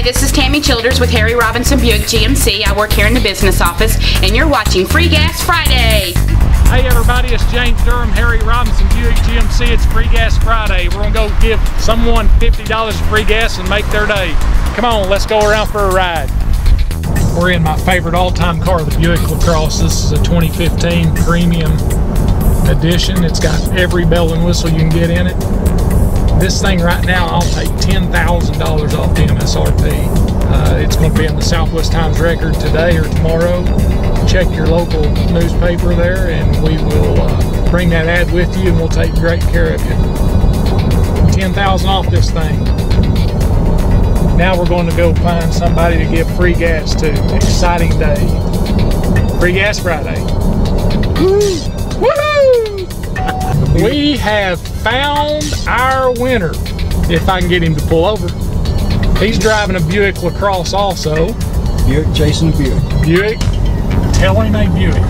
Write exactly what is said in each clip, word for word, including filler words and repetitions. Hi, this is Tammy Childers with Harry Robinson Buick G M C. I work here in the business office, and you're watching Free Gas Friday. Hey everybody, it's James Durham, Harry Robinson Buick G M C. It's Free Gas Friday. We're going to go give someone fifty dollars free gas and make their day. Come on, let's go around for a ride. We're in my favorite all-time car, the Buick LaCrosse. This is a twenty fifteen Premium Edition. It's got every bell and whistle you can get in it. This thing right now, I'll take ten thousand dollars off the M S R P. Uh, it's going to be in the Southwest Times record today or tomorrow. Check your local newspaper there, and we will uh, bring that ad with you, and we'll take great care of you. ten thousand dollars off this thing. Now we're going to go find somebody to give free gas to. Exciting day. Free Gas Friday. Woo-hoo! We have found our winner, if I can get him to pull over. He's driving a Buick LaCrosse also. Buick chasing a Buick. Buick, tell him a Buick.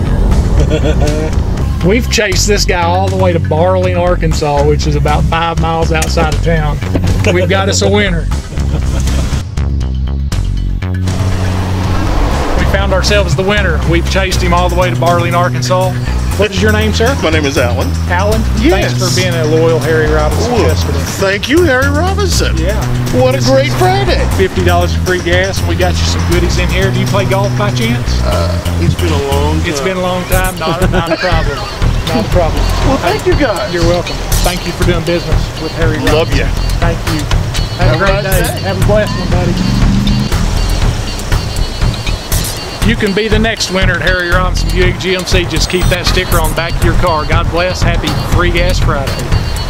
We've chased this guy all the way to Barling, Arkansas, which is about five miles outside of town. We've got us a winner. We found ourselves the winner. We've chased him all the way to Barling, Arkansas. What is your name, sir? My name is Alan. Alan? Yes. Thanks for being a loyal Harry Robinson customer. Thank you, Harry Robinson. Yeah. What this a great Friday. fifty dollars free gas. We got you some goodies in here. Do you play golf by chance? Uh, it's been a long time. It's been a long time. Not, not a problem. Not a problem. Well, thank I, you, guys. You're welcome. Thank you for doing business with Harry Robinson. Love you. Thank you. Have, Have a great day. day. Have a blessed one, buddy. You can be the next winner at Harry Robinson Buick G M C. Just keep that sticker on the back of your car. God bless. Happy Free Gas Friday.